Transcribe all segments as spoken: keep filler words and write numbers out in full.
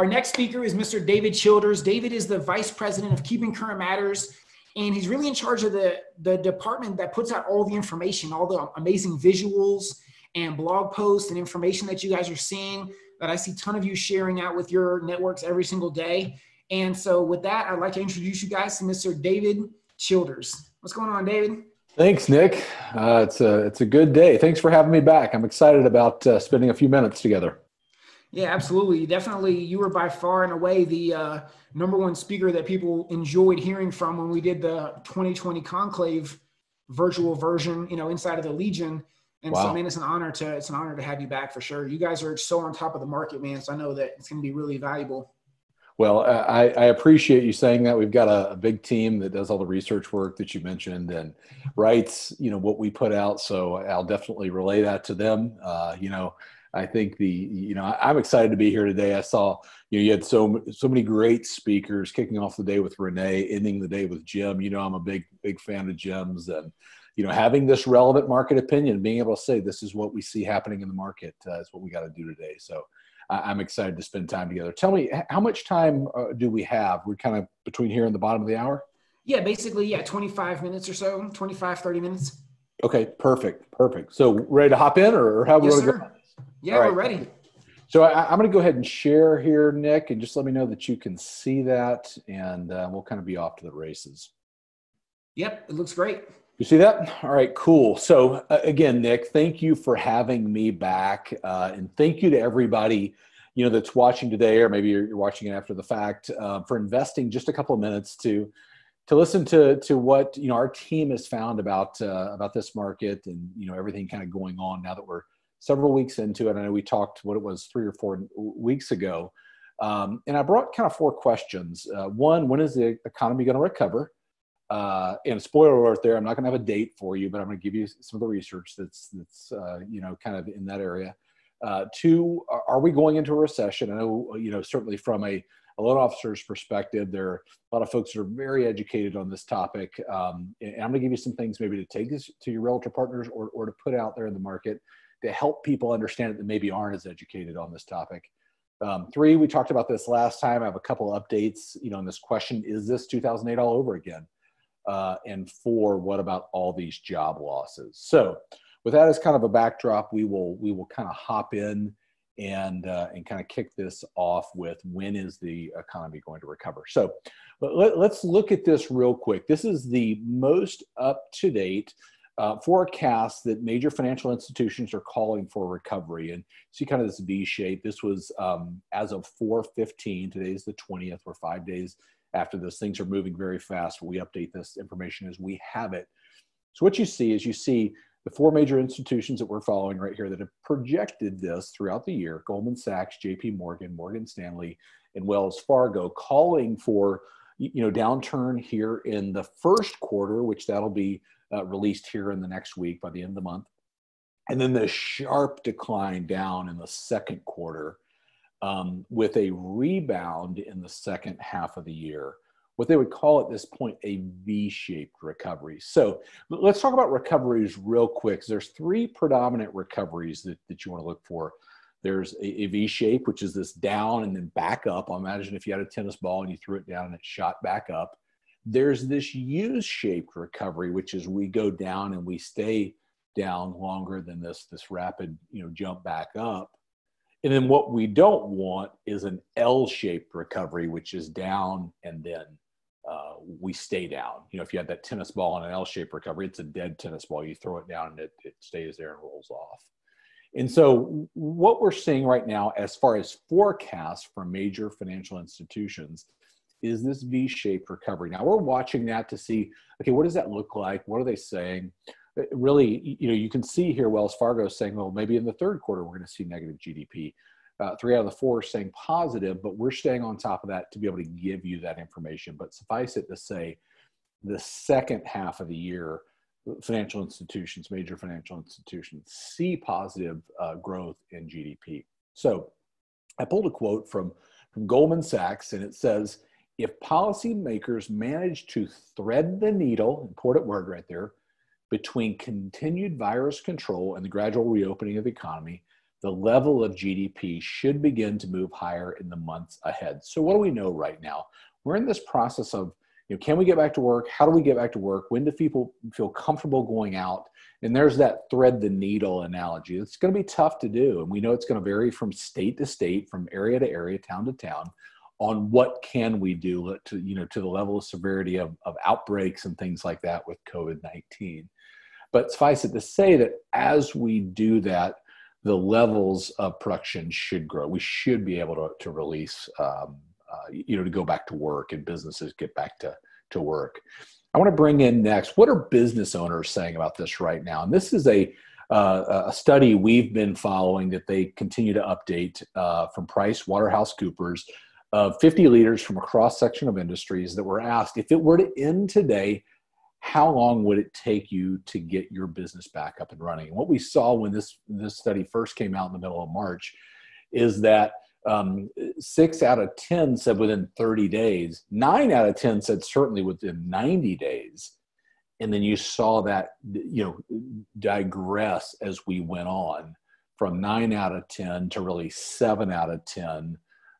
Our next speaker is Mister David Childers. David is the Vice President of Keeping Current Matters, and he's really in charge of the, the department that puts out all the information, all the amazing visuals and blog posts and information that you guys are seeing, that I see a ton of you sharing out with your networks every single day. And so with that, I'd like to introduce you guys to Mister David Childers. What's going on, David? Thanks, Nick. Uh, it's, a, it's a good day. Thanks for having me back. I'm excited about uh, spending a few minutes together. Yeah, absolutely. Definitely, you were by far and away the uh, number one speaker that people enjoyed hearing from when we did the twenty twenty Conclave virtual version, you know, inside of the Legion. And wow. So, man, it's an honor to it's an honor to have you back for sure. You guys are so on top of the market, man. So I know that it's going to be really valuable. Well, I, I appreciate you saying that. We've got a, a big team that does all the research work that you mentioned and writes, you know, what we put out. So I'll definitely relay that to them. Uh, you know, I think the, you know, I'm excited to be here today. I saw, you know, you had so, so many great speakers, kicking off the day with Renee, ending the day with Jim. You know, I'm a big, big fan of Jim's, and, you know, having this relevant market opinion, being able to say, this is what we see happening in the market uh, is what we got to do today. So uh, I'm excited to spend time together. Tell me, how much time uh, do we have? We're kind of between here and the bottom of the hour. Yeah, basically. Yeah. twenty-five minutes or so, twenty-five, thirty minutes. Okay. Perfect. Perfect. So ready to hop in, or how? Yes, sir. Go? Yeah, right. We're ready. So I, I'm going to go ahead and share here, Nick, and just let me know that you can see that, and uh, we'll kind of be off to the races. Yep. It looks great. You see that? All right, cool. So uh, again, Nick, thank you for having me back. Uh, and thank you to everybody, you know, that's watching today, or maybe you're, you're watching it after the fact, uh, for investing just a couple of minutes to, to listen to, to what, you know, our team has found about, uh, about this market and, you know, everything kind of going on now that we're several weeks into it. I know we talked what it was three or four weeks ago. Um, and I brought kind of four questions. Uh, one, when is the economy going to recover? Uh, and spoiler alert there, I'm not going to have a date for you, but I'm going to give you some of the research that's, that's uh, you know, kind of in that area. Uh, two, are we going into a recession? I know, you know, certainly from a, a loan officer's perspective, there are a lot of folks that are very educated on this topic. Um, and I'm going to give you some things maybe to take this to your realtor partners, or, or to put out there in the market to help people understand it that maybe aren't as educated on this topic. Um, three, we talked about this last time. I have a couple of updates, you know, on this question, is this two thousand eight all over again? Uh, and four, what about all these job losses? So with that as kind of a backdrop, we will we will kind of hop in and, uh, and kind of kick this off with, when is the economy going to recover? So let, let's look at this real quick. This is the most up-to-date uh, forecast that major financial institutions are calling for recovery. And see kind of this V shape. This was um, as of four fifteen. Today is the twentieth. We're five days after this. Things are moving very fast. We update this information as we have it. So what you see is you see the four major institutions that we're following right here that have projected this throughout the year: Goldman Sachs, J P Morgan, Morgan Stanley, and Wells Fargo, calling for, you know, downturn here in the first quarter, which that'll be uh, released here in the next week by the end of the month. And then the sharp decline down in the second quarter, Um, with a rebound in the second half of the year, what they would call at this point a V-shaped recovery. So let's talk about recoveries real quick. There's three predominant recoveries that, that you want to look for. There's a, a V-shape, which is this down and then back up. I'll imagine if you had a tennis ball and you threw it down and it shot back up. There's this U-shaped recovery, which is we go down and we stay down longer than this, this rapid, you know, jump back up. And then what we don't want is an L-shaped recovery, which is down and then uh, we stay down. You know, if you had that tennis ball in an L-shaped recovery, it's a dead tennis ball. You throw it down and it, it stays there and rolls off. And so what we're seeing right now as far as forecasts from major financial institutions is this V-shaped recovery. Now we're watching that to see, okay, what does that look like? What are they saying? Really, you know, you can see here Wells Fargo saying, well, maybe in the third quarter we're going to see negative G D P. Uh, three out of the four are saying positive, but we're staying on top of that to be able to give you that information. But suffice it to say, the second half of the year, financial institutions, major financial institutions, see positive uh, growth in G D P. So I pulled a quote from, from Goldman Sachs, and it says, if policymakers manage to thread the needle, important word right there, between continued virus control and the gradual reopening of the economy, the level of G D P should begin to move higher in the months ahead. So what do we know right now? We're in this process of, you know, can we get back to work? How do we get back to work? When do people feel comfortable going out? And there's that thread the needle analogy. It's going to be tough to do. And we know it's going to vary from state to state, from area to area, town to town, on what can we do to, you know, to the level of severity of, of outbreaks and things like that with COVID nineteen. But suffice it to say that as we do that, the levels of production should grow. We should be able to, to release, um, uh, you know, to go back to work and businesses get back to, to work. I want to bring in next, what are business owners saying about this right now? And this is a, uh, a study we've been following that they continue to update uh, from Price Waterhouse Coopers of fifty leaders from a cross-section of industries that were asked, if it were to end today, how long would it take you to get your business back up and running? And what we saw when this, this study first came out in the middle of March is that um, six out of ten said within thirty days, nine out of ten said certainly within ninety days. And then you saw that, you know, digress as we went on from nine out of ten to really seven out of ten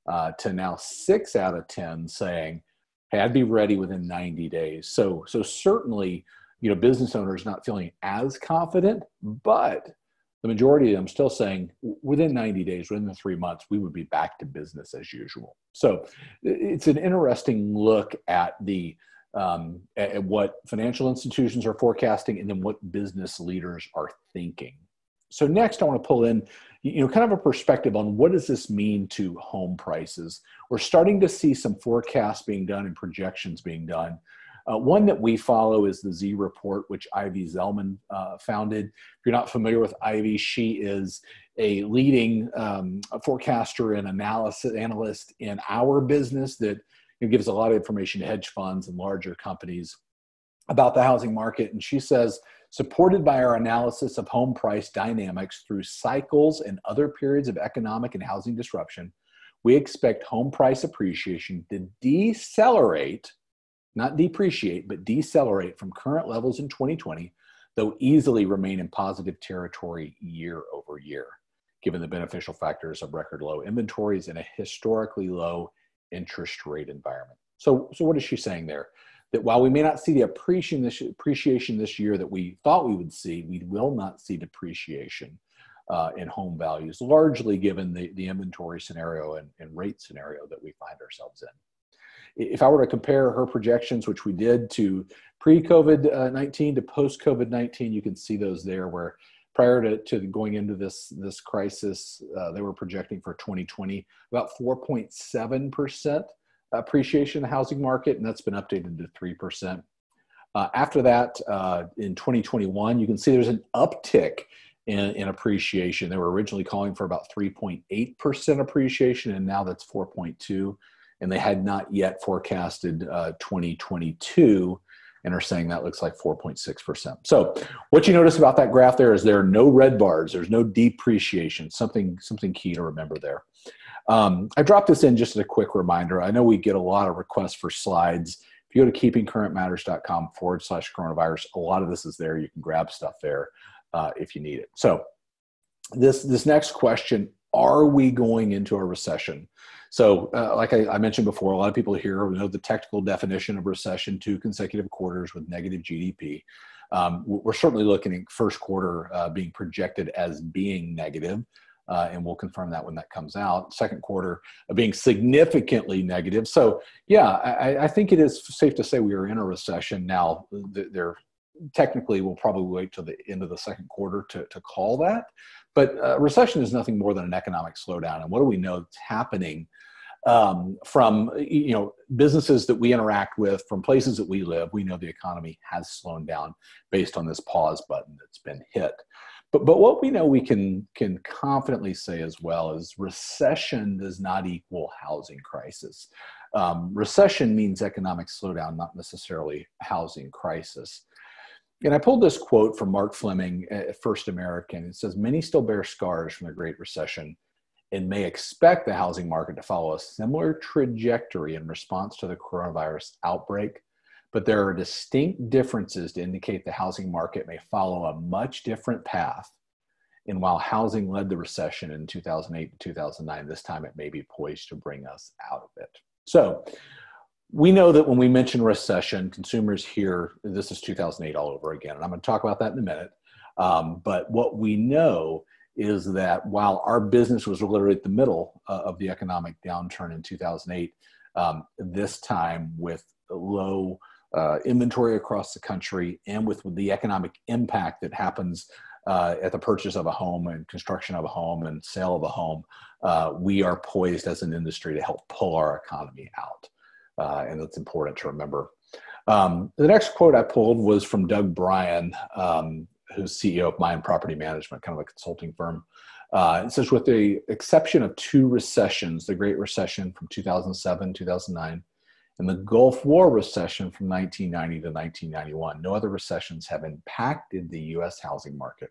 uh, to now six out of ten saying, hey, I'd be ready within ninety days. So, so certainly, you know, business owners not feeling as confident, but the majority of them still saying within ninety days, within the three months, we would be back to business as usual. So it's an interesting look at the um, at what financial institutions are forecasting and then what business leaders are thinking. So next, I want to pull in, you know, kind of a perspective on what does this mean to home prices? We're starting to see some forecasts being done and projections being done. Uh, one that we follow is the Z Report, which Ivy Zellman uh, founded. If you're not familiar with Ivy, she is a leading um, a forecaster and analysis analyst in our business that, you know, gives a lot of information to hedge funds and larger companies about the housing market. And she says, supported by our analysis of home price dynamics through cycles and other periods of economic and housing disruption, we expect home price appreciation to decelerate, not depreciate, but decelerate from current levels in twenty twenty, though easily remain in positive territory year over year, given the beneficial factors of record low inventories and a historically low interest rate environment. So, so what is she saying there? That while we may not see the appreciation this year that we thought we would see, we will not see depreciation uh, in home values, largely given the, the inventory scenario and, and rate scenario that we find ourselves in. If I were to compare her projections, which we did, to pre COVID nineteen to post COVID nineteen, you can see those there where prior to, to going into this, this crisis, uh, they were projecting for twenty twenty about four point seven percent. appreciation in the housing market, and that's been updated to three percent. Uh, after that, uh, in twenty twenty-one, you can see there's an uptick in, in appreciation. They were originally calling for about three point eight percent appreciation, and now that's four point two, and they had not yet forecasted uh, twenty twenty-two, and are saying that looks like four point six percent. So what you notice about that graph there is there are no red bars, there's no depreciation, something, something key to remember there. Um, I dropped this in just as a quick reminder. I know we get a lot of requests for slides. If you go to keepingcurrentmatters.com forward slash coronavirus, a lot of this is there. You can grab stuff there uh, if you need it. So this, this next question, are we going into a recession? So uh, like I, I mentioned before, a lot of people here know the technical definition of recession, two consecutive quarters with negative G D P. Um, we're certainly looking at first quarter uh, being projected as being negative. Uh, and we'll confirm that when that comes out. Second quarter being significantly negative. So yeah, I, I think it is safe to say we are in a recession now. They're technically, we'll probably wait till the end of the second quarter to, to call that. But uh, recession is nothing more than an economic slowdown. And what do we know that's happening um, from, you know, businesses that we interact with, from places that we live? We know the economy has slowed down based on this pause button that's been hit. But, but what we know we can, can confidently say as well is recession does not equal housing crisis. Um, recession means economic slowdown, not necessarily housing crisis. And I pulled this quote from Mark Fleming at First American. It says, many still bear scars from the Great Recession and may expect the housing market to follow a similar trajectory in response to the coronavirus outbreak. But there are distinct differences to indicate the housing market may follow a much different path And while housing led the recession in two thousand eight to two thousand nine, this time it may be poised to bring us out of it. So we know that when we mention recession, consumers hear, this is two thousand eight all over again, and I'm going to talk about that in a minute. Um, but what we know is that while our business was literally at the middle uh, of the economic downturn in two thousand eight, um, this time with low uh, inventory across the country and with the economic impact that happens Uh, at the purchase of a home and construction of a home and sale of a home, uh, we are poised as an industry to help pull our economy out. Uh, and that's important to remember. Um, the next quote I pulled was from Doug Bryan, um, who's C E O of Mayan Property Management, kind of a consulting firm. Uh, it says, with the exception of two recessions, the Great Recession from two thousand seven, two thousand nine, and the Gulf War recession from nineteen ninety to nineteen ninety-one, no other recessions have impacted the U S housing market,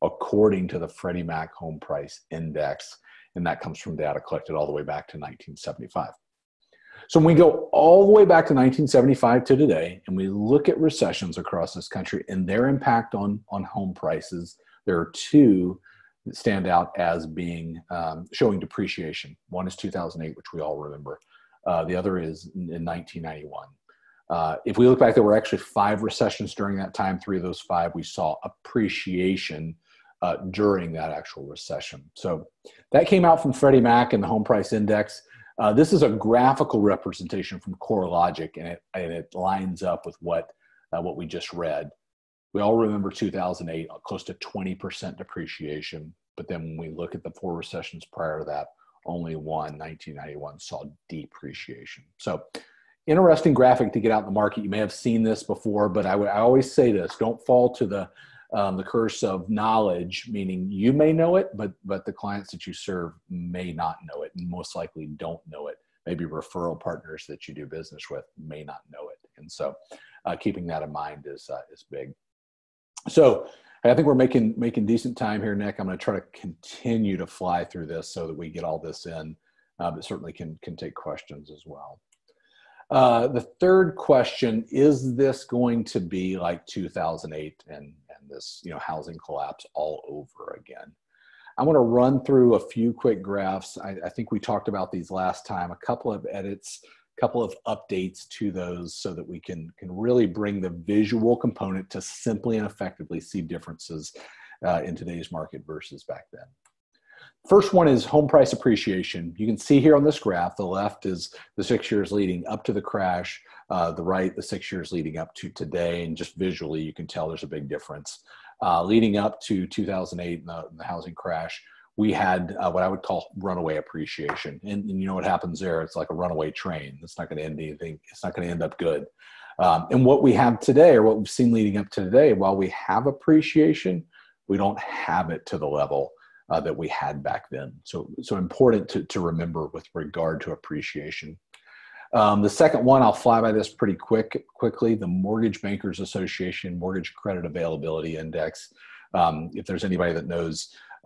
according to the Freddie Mac Home Price Index, and that comes from data collected all the way back to nineteen seventy-five. So when we go all the way back to nineteen seventy-five to today, and we look at recessions across this country and their impact on, on home prices, there are two that stand out as being um, showing depreciation. One is two thousand eight, which we all remember. Uh, the other is in, in nineteen ninety-one. Uh, if we look back, there were actually five recessions during that time. Three of those five, we saw appreciation Uh, during that actual recession. So that came out from Freddie Mac and the Home Price Index. Uh, this is a graphical representation from CoreLogic, and it, and it lines up with what, uh, what we just read. We all remember two thousand eight, close to twenty percent depreciation, but then when we look at the four recessions prior to that, only one, nineteen ninety-one, saw depreciation. So interesting graphic to get out in the market. You may have seen this before, but I would I always say this, don't fall to the Um, the curse of knowledge, meaning you may know it, but but the clients that you serve may not know it, and most likely don't know it. Maybe referral partners that you do business with may not know it, and so uh, keeping that in mind is uh, is big. So I think we're making making decent time here, Nick. I'm going to try to continue to fly through this so that we get all this in, uh, but certainly can can take questions as well. Uh, the third question, is this going to be like two thousand eight and, and this, you know, housing collapse all over again? I want to run through a few quick graphs. I, I think we talked about these last time, a couple of edits, a couple of updates to those so that we can, can really bring the visual component to simply and effectively see differences uh, in today's market versus back then. First one is home price appreciation. You can see here on this graph, the left is the six years leading up to the crash, uh, the right, the six years leading up to today, and just visually you can tell there's a big difference. Uh, leading up to two thousand eight and the, the housing crash, we had uh, what I would call runaway appreciation. And, and you know what happens there, it's like a runaway train. It's not gonna end anything, it's not gonna end up good. Um, and what we have today, or what we've seen leading up to today, while we have appreciation, we don't have it to the level Uh, that we had back then. So, so important to, to remember with regard to appreciation. Um, the second one, I'll fly by this pretty quick, quickly, the Mortgage Bankers Association Mortgage Credit Availability Index. Um, if there's anybody that knows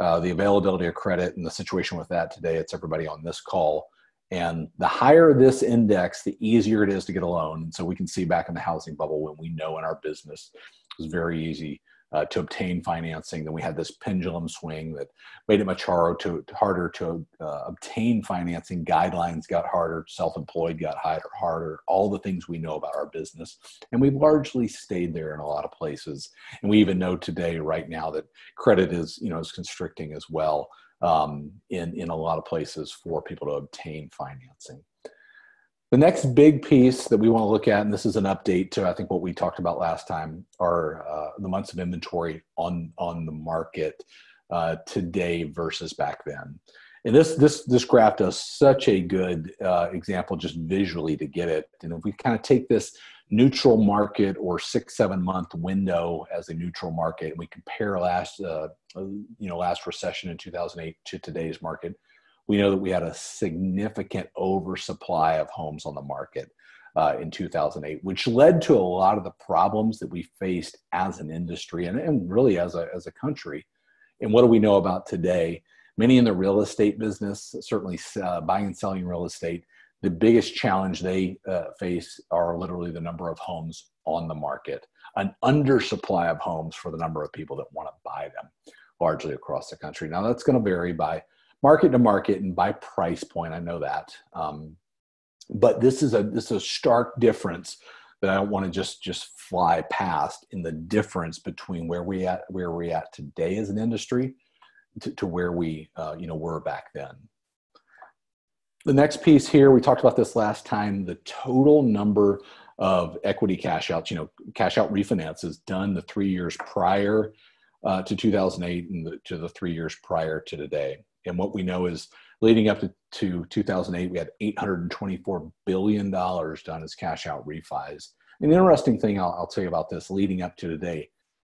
uh, the availability of credit and the situation with that today, it's everybody on this call. And the higher this index, the easier it is to get a loan. And so we can see back in the housing bubble when we know in our business it was very easy Uh, to obtain financing. Then we had this pendulum swing that made it much harder to, harder to uh, obtain financing. Guidelines got harder, self-employed got harder, all the things we know about our business. And we've largely stayed there in a lot of places. And we even know today, right now, that credit is, you know, is constricting as well um, in, in a lot of places for people to obtain financing. The next big piece that we want to look at, and this is an update to I think what we talked about last time, are uh, the months of inventory on, on the market uh, today versus back then. And this, this, this graph does such a good uh, example just visually to get it. And if we kind of take this neutral market or six, seven month window as a neutral market, and we compare last, uh, you know, last recession in two thousand eight to today's market, we know that we had a significant oversupply of homes on the market uh, in two thousand eight, which led to a lot of the problems that we faced as an industry and, and really as a, as a country. And what do we know about today? Many in the real estate business, certainly uh, buying and selling real estate, the biggest challenge they uh, face are literally the number of homes on the market, an undersupply of homes for the number of people that want to buy them. largely across the country. Now that's going to vary by market to market and by price point. I know that, um, but this is a this is a stark difference that I don't want to just just fly past in the difference between where we at where we at today as an industry to, to where we uh, you know were back then. The next piece here, we talked about this last time, the total number of equity cash outs, you know, cash out refinances done the three years prior uh, to two thousand eight and the, to the three years prior to today. And what we know is leading up to, to two thousand eight, we had eight hundred twenty-four billion dollars done as cash out refis. An interesting thing I'll, I'll tell you about this leading up to today,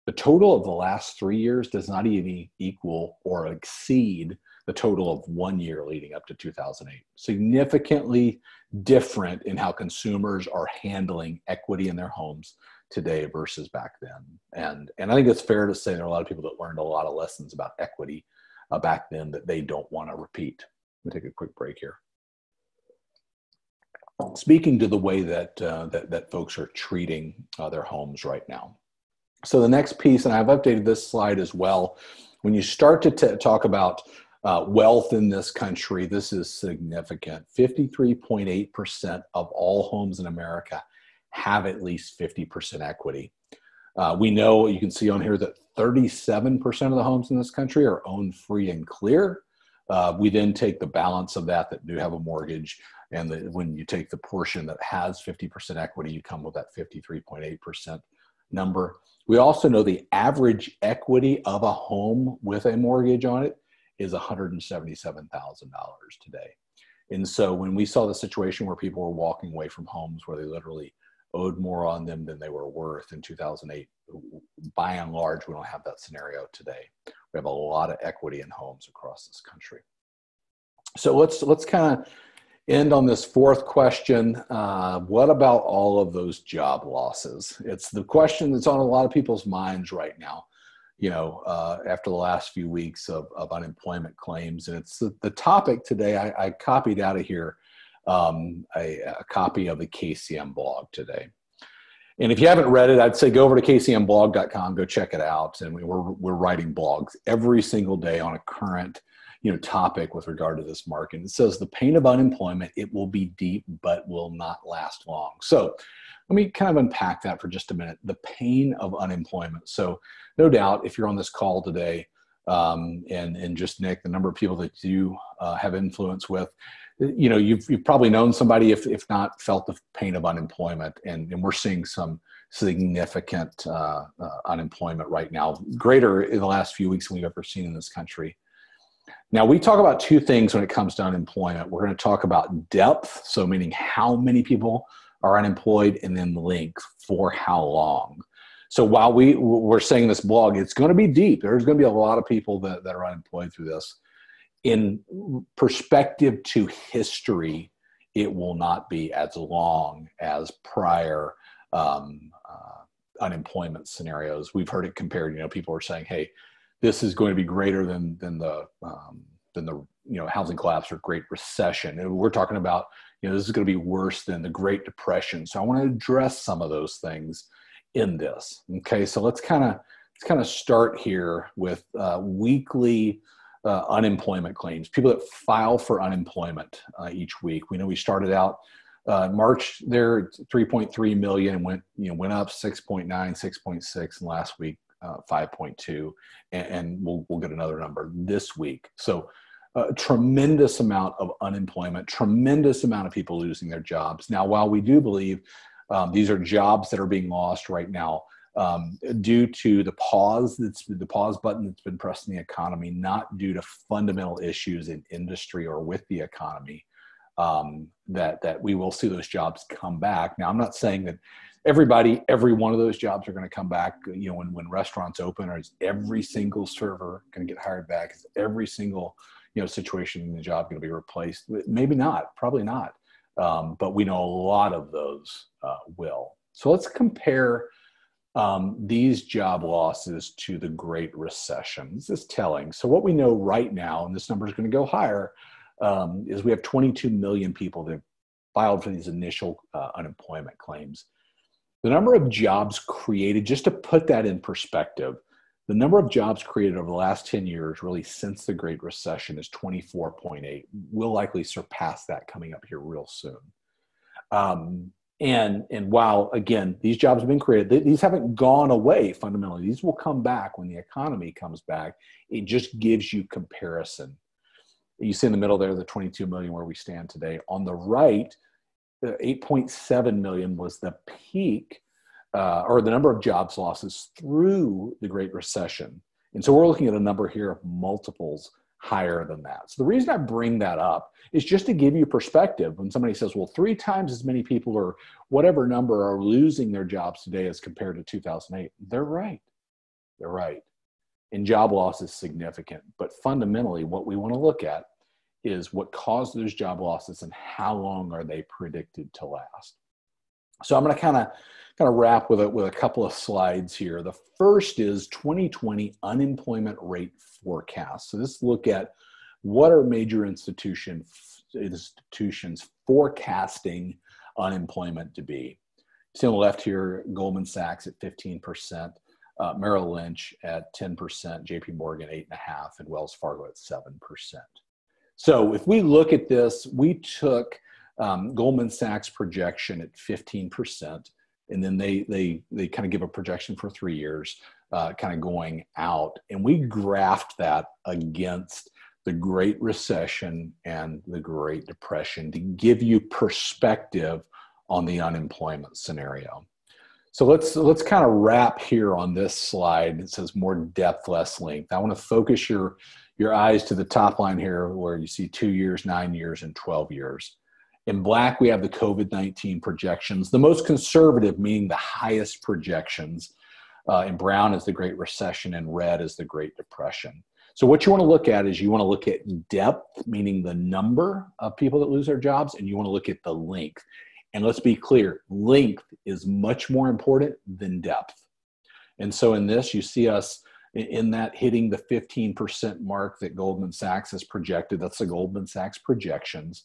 the total of the last three years does not even equal or exceed the total of one year leading up to two thousand eight. Significantly different in how consumers are handling equity in their homes today versus back then. And, and I think it's fair to say there are a lot of people that learned a lot of lessons about equity uh, back then that they don't want to repeat. We'll take a quick break here. Speaking to the way that, uh, that, that folks are treating uh, their homes right now. So the next piece, and I've updated this slide as well, when you start to t talk about Uh, wealth in this country, this is significant. fifty-three point eight percent of all homes in America have at least fifty percent equity. Uh, we know, you can see on here that thirty-seven percent of the homes in this country are owned free and clear. Uh, we then take the balance of that that do have a mortgage, and the, when you take the portion that has fifty percent equity, you come with that fifty-three point eight percent number. We also know the average equity of a home with a mortgage on it is one hundred seventy-seven thousand dollars today. And so when we saw the situation where people were walking away from homes where they literally owed more on them than they were worth in two thousand eight, by and large, we don't have that scenario today. We have a lot of equity in homes across this country. So let's, let's kind of end on this fourth question. Uh, what about all of those job losses? It's the question that's on a lot of people's minds right now, you know, uh, after the last few weeks of, of unemployment claims. And it's the, the topic today, I, I copied out of here um, a, a copy of the K C M blog today. And if you haven't read it, I'd say go over to k c m blog dot com, go check it out. And we, we're, we're writing blogs every single day on a current, you know, topic with regard to this market. And it says, the pain of unemployment, it will be deep, but will not last long. So let me kind of unpack that for just a minute, the pain of unemployment. So no doubt if you're on this call today, um, and, and just Nick, the number of people that you uh, have influence with, you know, you've, you've probably known somebody, if, if not felt the pain of unemployment, and, and we're seeing some significant uh, uh, unemployment right now, greater in the last few weeks than we've ever seen in this country. Now, we talk about two things when it comes to unemployment. We're going to talk about depth, so meaning how many people are unemployed, and then length, for how long. So while we, we're saying this blog, it's going to be deep. There's going to be a lot of people that, that are unemployed through this. In perspective to history, it will not be as long as prior um, uh, unemployment scenarios. We've heard it compared. You know, people are saying, hey, this is going to be greater than, than the, um, than the you know, housing collapse or Great Recession. And we're talking about, you know, this is going to be worse than the Great Depression. So I want to address some of those things in this. Okay, so let's kind of let's kind of start here with uh, weekly uh, unemployment claims. People that file for unemployment uh, each week. We know we started out uh, March there, three point three million, went you know went up six point nine, six point six, and last week uh, five point two, and, and we'll we'll get another number this week. So. A tremendous amount of unemployment, tremendous amount of people losing their jobs. Now, while we do believe um, these are jobs that are being lost right now um, due to the pause, that's, the pause button that's been pressed in the economy, not due to fundamental issues in industry or with the economy, um, that, that we will see those jobs come back. Now, I'm not saying that everybody, every one of those jobs are going to come back. You know, when, when restaurants open, or is every single server going to get hired back? Is every single you know, situation in the job going to be replaced? Maybe not, probably not. Um, but we know a lot of those uh, will. So let's compare um, these job losses to the Great Recession. This is telling. So what we know right now, and this number is going to go higher, um, is we have twenty-two million people that filed for these initial uh, unemployment claims. The number of jobs created, just to put that in perspective, The number of jobs created over the last ten years, really since the Great Recession, is twenty-four point eight. We'll likely surpass that coming up here real soon. Um, and, and while, again, these jobs have been created, they, these haven't gone away fundamentally. These will come back when the economy comes back. It just gives you comparison. You see in the middle there, the twenty-two million where we stand today. On the right, eight point seven million was the peak Uh, or the number of jobs losses through the Great Recession. And so we're looking at a number here of multiples higher than that. So the reason I bring that up is just to give you perspective. When somebody says, well, three times as many people or whatever number are losing their jobs today as compared to two thousand eight, they're right. They're right. And job loss is significant. But fundamentally, what we want to look at is what caused those job losses and how long are they predicted to last. So I'm going to kind of kind of wrap with it with a couple of slides here. The first is twenty twenty unemployment rate forecast. So this look at what are major institution, institutions forecasting unemployment to be. See on the left here, Goldman Sachs at fifteen percent, uh, Merrill Lynch at ten percent, J P Morgan eight point five percent, and Wells Fargo at seven percent. So if we look at this, we took Um, Goldman Sachs projection at fifteen percent, and then they they they kind of give a projection for three years, uh, kind of going out, and we graphed that against the Great Recession and the Great Depression to give you perspective on the unemployment scenario. So let's let's kind of wrap here on this slide. It says more depth, less length. I want to focus your your eyes to the top line here, where you see two years, nine years, and twelve years. In black, we have the COVID nineteen projections, the most conservative meaning the highest projections. Uh, in brown is the Great Recession, and red is the Great Depression. So what you want to look at is you want to look at depth, meaning the number of people that lose their jobs, and you want to look at the length. And let's be clear, length is much more important than depth. And so in this, you see us in that hitting the fifteen percent mark that Goldman Sachs has projected. That's the Goldman Sachs projections.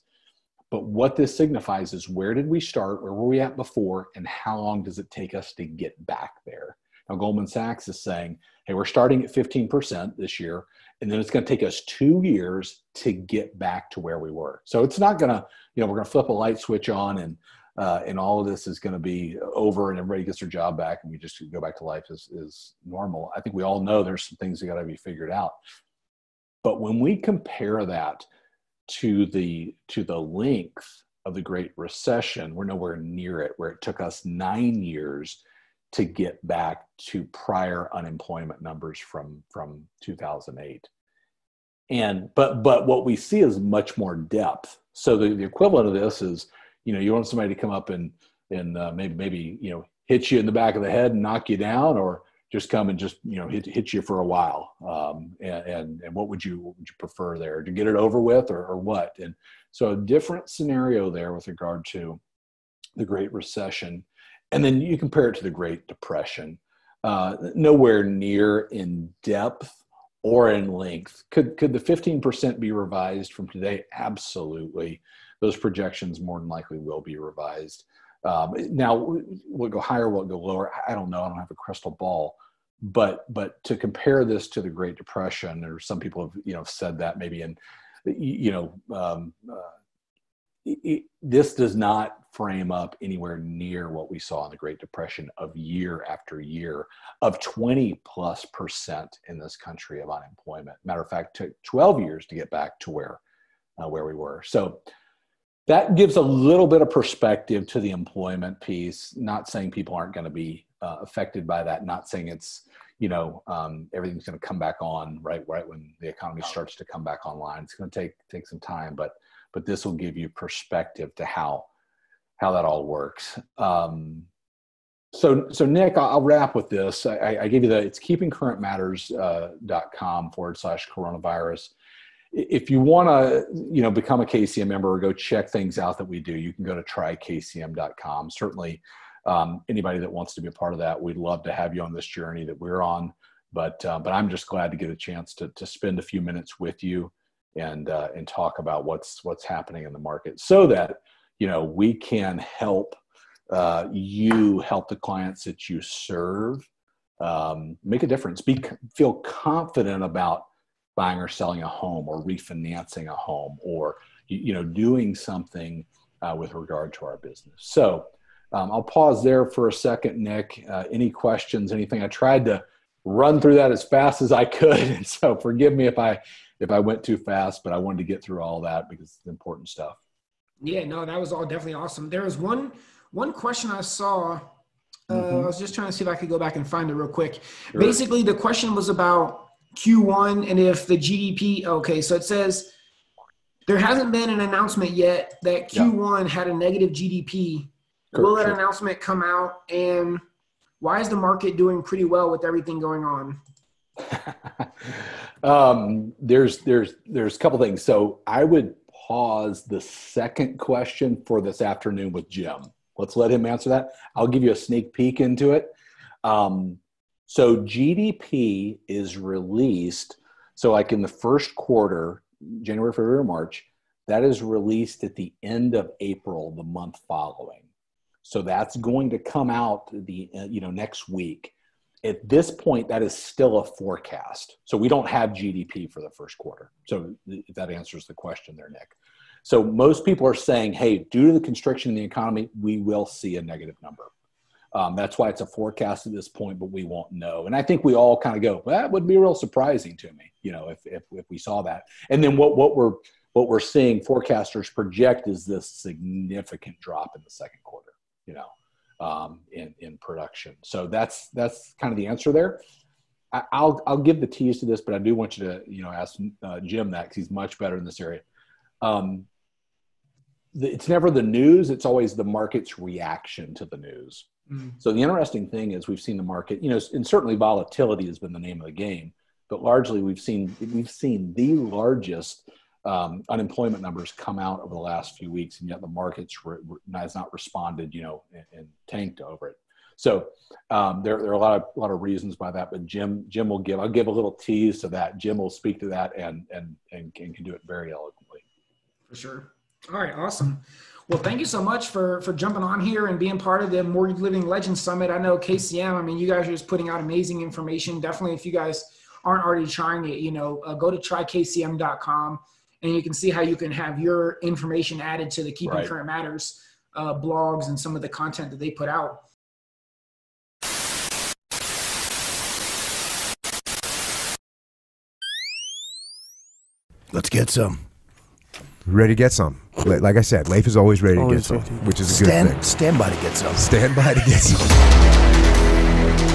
But what this signifies is where did we start, where were we at before, and how long does it take us to get back there? Now, Goldman Sachs is saying, hey, we're starting at fifteen percent this year, and then it's going to take us two years to get back to where we were. So it's not going to, you know, we're going to flip a light switch on, and uh, and all of this is going to be over, and everybody gets their job back, and we just go back to life as, as normal. I think we all know there's some things that got to be figured out. But when we compare that to the to the length of the Great Recession, we're nowhere near it, where it took us nine years to get back to prior unemployment numbers from from two thousand eight. And but but what we see is much more depth. So the, the equivalent of this is, you know, you want somebody to come up and and uh, maybe maybe you know hit you in the back of the head and knock you down, or just come and just, you know, hit, hit you for a while. Um, and, and, and what would you, what would you prefer there? To get it over with, or, or what? And so a different scenario there with regard to the Great Recession. And then you compare it to the Great Depression. Uh, nowhere near in depth or in length. Could, could the fifteen percent be revised from today? Absolutely. Those projections more than likely will be revised. Um, now, we'll go higher, we'll go lower. I don't know. I don't have a crystal ball. But but to compare this to the Great Depression, or some people have you know said that maybe in, you know, um, uh, it, it, this does not frame up anywhere near what we saw in the Great Depression of year after year of twenty plus percent in this country of unemployment. Matter of fact, it took twelve years to get back to where uh, where we were. So that gives a little bit of perspective to the employment piece. Not saying people aren't going to be uh, affected by that. Not saying it's, you know, um, everything's going to come back on right right when the economy starts to come back online. It's going to take take some time, but but this will give you perspective to how how that all works. Um, so so Nick, I'll wrap with this. I, I gave you the it's keeping current matters dot com forward slash coronavirus. If you want to, you know, become a K C M member or go check things out that we do, you can go to try K C M dot com. Certainly, um, anybody that wants to be a part of that, we'd love to have you on this journey that we're on. But uh, but I'm just glad to get a chance to to spend a few minutes with you and uh, and talk about what's what's happening in the market, so that you know we can help uh, you help the clients that you serve um, make a difference, be, feel confident about buying or selling a home or refinancing a home or, you know, doing something uh, with regard to our business. So um, I'll pause there for a second, Nick. Uh, any questions, anything? I tried to run through that as fast as I could. And so forgive me if I, if I went too fast, but I wanted to get through all that because it's important stuff. Yeah, no, that was all definitely awesome. There was one, one question I saw. Uh, mm-hmm. I was just trying to see if I could go back and find it real quick. Sure. Basically, the question was about Q one and if the G D P, okay, so it says there hasn't been an announcement yet that Q one yeah. had a negative G D P. Sure, Will that sure. announcement come out? And why is the market doing pretty well with everything going on? um, there's, there's, there's a couple things. So I would pause the second question for this afternoon with Jim. Let's let him answer that. I'll give you a sneak peek into it. Um, so G D P is released. So like in the first quarter, January, February, March, that is released at the end of April, the month following. So that's going to come out the, you know, next week. At this point, that is still a forecast. So we don't have G D P for the first quarter. So if that answers the question there, Nick. So most people are saying, hey, due to the constriction in the economy, we will see a negative number. Um, that's why it's a forecast at this point, but we won't know. And I think we all kind of go, well, that would be real surprising to me, you know, if, if, if we saw that. And then what, what, we're, what we're seeing forecasters project is this significant drop in the second quarter, you know. Um, in, in production. So that's, that's kind of the answer there. I, I'll, I'll give the tease to this, but I do want you to, you know, ask uh, Jim that because he's much better in this area. Um, the, it's never the news. It's always the market's reaction to the news. Mm-hmm. So the interesting thing is we've seen the market, you know, and certainly volatility has been the name of the game, but largely we've seen, we've seen the largest um, unemployment numbers come out over the last few weeks, and yet the markets re, re, has not responded, you know, and, and tanked over it. So um, there, there are a lot of a lot of reasons by that. But Jim, Jim will give. I'll give a little tease to that. Jim will speak to that and and and, and can do it very eloquently. For sure. All right. Awesome. Well, thank you so much for for jumping on here and being part of the Mortgage Living Legends Summit. I know K C M. I mean, you guys are just putting out amazing information. Definitely, if you guys aren't already trying it, you know, uh, go to try K C M dot com. And you can see how you can have your information added to the Keeping right. Current Matters uh, blogs and some of the content that they put out. Let's get some. Ready to get some. Like I said, Leif is always ready always to get ready. some, which is a stand, good thing. Stand by to get some. Stand by to get some.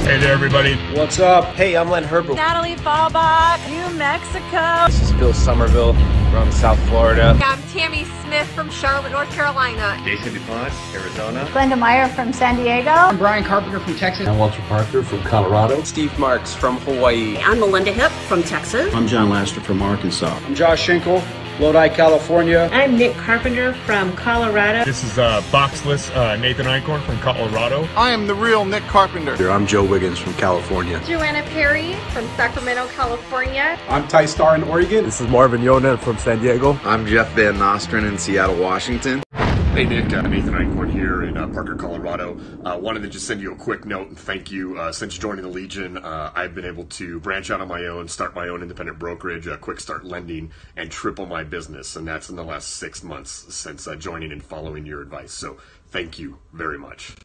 Hey there, everybody. What's up? Hey, I'm Len Herbert. Natalie Bobak, New Mexico. This is Bill Somerville from South Florida. I'm Tammy Smith from Charlotte, North Carolina. Jason DuPont, Arizona. Glenda Meyer from San Diego. I'm Brian Carpenter from Texas. I'm Walter Parker from Colorado. Steve Marks from Hawaii. I'm Melinda Hipp from Texas. I'm John Laster from Arkansas. I'm Josh Schenkel, Lodi, California. I'm Nick Carpenter from Colorado. This is uh, boxless uh, Nathan Eichhorn from Colorado. I am the real Nick Carpenter. Here, I'm Joe Wiggins from California. Joanna Perry from Sacramento, California. I'm Ty Starr in Oregon. This is Marvin Yona from San Diego. I'm Jeff Van Nostrand in Seattle, Washington. Hey Nick, uh, Nathan Eichhorn here in uh, Parker, Colorado. Uh, wanted to just send you a quick note and thank you. Uh, since joining the Legion, uh, I've been able to branch out on my own, start my own independent brokerage, uh, quick start lending, and triple my business. And that's in the last six months since uh, joining and following your advice. So thank you very much.